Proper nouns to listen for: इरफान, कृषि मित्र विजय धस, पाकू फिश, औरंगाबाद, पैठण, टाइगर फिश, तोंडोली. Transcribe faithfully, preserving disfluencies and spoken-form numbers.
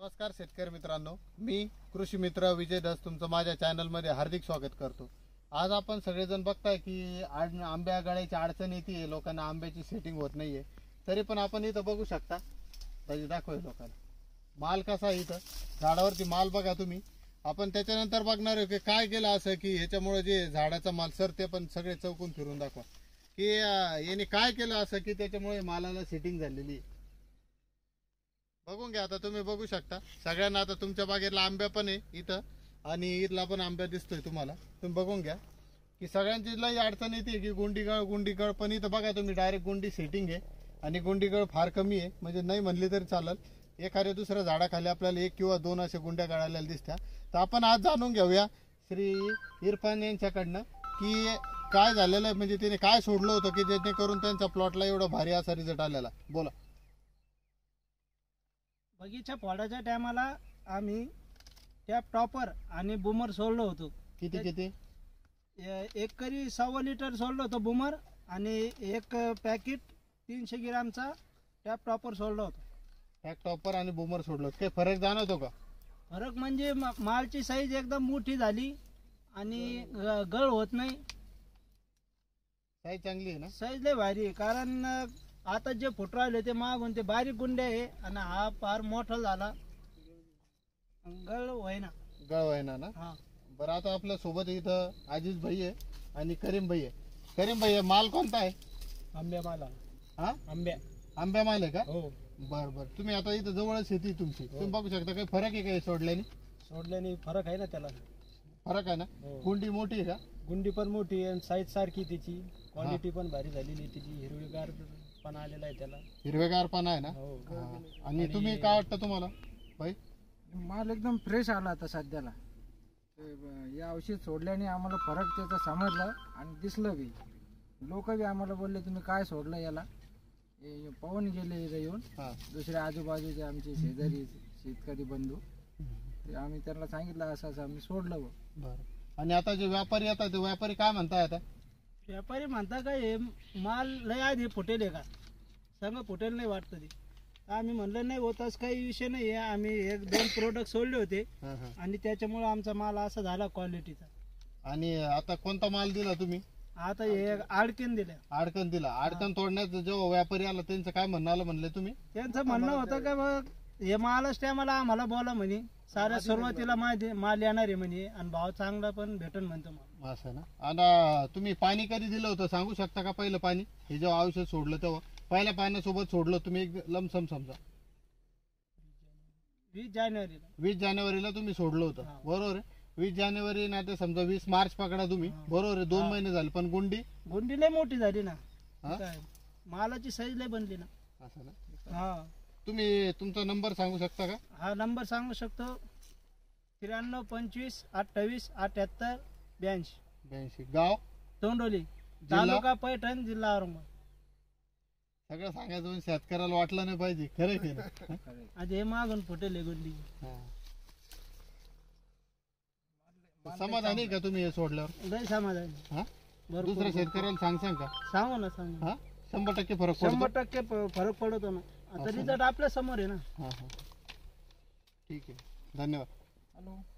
नमस्कार शेतकरी मित्रांनो, मी कृषि मित्र विजय धस तुमचं माझ्या चॅनल मध्ये हार्दिक स्वागत करतो। आज आपण सगळेजण बघताय की आंब्या गाळ्याची अडचण येते, लोकांना आंब्याची सेटिंग होत नाहीये। तरी पण आपण इथं बघू शकता, म्हणजे दाखवू लोकांना माल कसा इथं झाडावरती माल बघा तुम्ही। आपण त्याच्यानंतर बघणार आहे की काय केलं असं की याच्यामुळे जे झाडाचा माल सरते, पण सगळे चौकून फिरून दाखवा की याने काय केलं असं की त्याच्यामुळे मालाला सेटिंग झालेली। बघून घ्या, आता तुम्ही बघू शकता सगळ्यांना। आता तुमच्या बागेतला आंब्या पण आहे इथं आणि इथला पण आंब्या दिसतोय तुम्हाला। तुम्ही बघून घ्या की सगळ्यांची लई अडचण येते की गुंडीगळ गुंडीगळ पण इथं बघा तुम्ही डायरेक्ट गुंडी सेटिंग आहे आणि गुंडीगळ फार कमी आहे, म्हणजे नाही म्हणले तरी चालेल। एखाद्या दुसऱ्या झाडाखाली आपल्याला एक किंवा दोन असे गुंड्या गाळायला दिसतात। तर आपण आज जाणून घेऊया श्री इरफान यांच्याकडनं की काय झालेलं आहे, म्हणजे त्याने काय सोडलं होतं की जेणेकरून त्यांच्या प्लॉटला एवढा भारी असा रिझल्ट आलेला। बोला। बगीचा फोडाच्या टायमाला आम्ही त्या टॉपर आणि बुमर सोडलो होतो। किती किती? एक करी सव्वा लिटर सोडलो होतो बुमर आणि एक पॅकेट तीनशे ग्रामचा टॅप टॉपर सोडलो होतो। टॅप टॉपर आणि बुमर सोडलो, काही फरक जाणवतो का? फरक म्हणजे मालची साईज एकदम मोठी झाली आणि गळ होत नाही। साईज चांगली आहे ना? साईज लय भारी आहे, कारण आता जे फुट राहिले ते मागून ते बारीक गुंडे आहे आणि हा फार मोठा झाला, गळ होईना गळ होईना ना। हां बरं, आता आपल्या सोबत इथं आजीज भाई आहे आणि करीम भाई आहे। करीम भाई, माल कोणता आहे? आंब्या माल आहे। हां आंब्या आंब्या माल आहे का? हो बरं बरं। तुम्ही आता इथं जवळच शेती तुमची, तुम्ही बघू शकता काही फरक आहे का सोडल्याने? सोडल्याने फरक आहे ना, त्याला फरक आहे ना। गुंडी मोठी आहे का? गुंडी पण मोठी आहे, साईज सारखी तिची, क्वालिटी पण भारी झालेली तिची, हिरवीगार पण आलेला आहे त्याला, हिरवेगार पण आहे ना। आणि तुम्ही काय वाटतं तुम्हाला भाई? माल एकदम फ्रेश आला आता सध्याला, या औषध सोडल्याने आम्हाला फरक त्याचा समजला आणि दिसलं बी। लोक बी आम्हाला बोलले तुम्ही काय सोडलं याला, पाहून गेले इथं येऊन दुसऱ्या आजूबाजूचे आमचे शेजारी शेतकरी बंधू, ते आम्ही त्यांना सांगितलं असं असं आम्ही सोडलं बरं। आणि आता जे व्यापारी येतात ते व्यापारी काय म्हणताय? आता व्यापारी म्हणता काय माल लय आधी फुटेल आहे का सांगा, फुटेल नाही वाटतं ते। आम्ही म्हणलं नाही होत असं काही विषय नाही आहे, आम्ही एक दोन प्रोडक्ट सोडले होते आणि त्याच्यामुळे आमचा माल असा झाला क्वालिटीचा। आणि आता कोणता माल दिला तुम्ही? आता हे अडकण दिला, अडकण दिला। अडकण तोडण्याचं जेव्हा व्यापारी आला त्यांचं काय म्हणणं आलं? म्हणले तुम्ही त्यांचं म्हणणं होतं का मग हे मालच टायमाला आम्हाला बोला म्हणे, साऱ्या सुरुवातीला माझे माल येणार आहे म्हणे आणि भाव चांगला पण भेटन म्हणतो मग असं ना। आणि तुम्ही पाणी कधी दिलं होतं सांगू शकता का? पहिलं पाणी हे जेव्हा औषध सोडलं तेव्हा पहिल्या पाण्यासोबत सोडलं तुम्ही एक लमसम समजा वीस जानेवारीला वीस जानेवारीला तुम्ही सोडलं होतं बरोबर आहे। वीस जानेवारी ना ते समजा वीस मार्च पकडा तुम्ही, बरोबर आहे। दोन महिने झाले, पण गुंडी गुंडी लय मोठी झाली ना, मालाची साईज लय बनली ना असं ना। हा तुम्ही तुमचा नंबर सांगू शकता का? हा नंबर सांगू शकतो त्र्याण्णव पंचवीस अठ्ठावीस अठ्याहत्तर ब्याऐंशी ब्याऐंशी। गाव तोंडोली, तालुका पैठण, जिल्हा औरंगाबाद। सगळं सांगायचं शेतकऱ्याला वाटलं नाही पाहिजे, खरं आहे आज हे मागून फुटेल गुंडी। समाधानी का तुम्ही हे सोडल्यावर? नाही समाधानी। दुसऱ्या शेतकऱ्याला सांग सांग का? सांगू ना सांगू। शंभर टक्के फरक शंभर टक्के फरक पडतो ना, आता रिझल्ट आपल्या समोर आहे ना। हां हां ठीक आहे, धन्यवाद। हॅलो।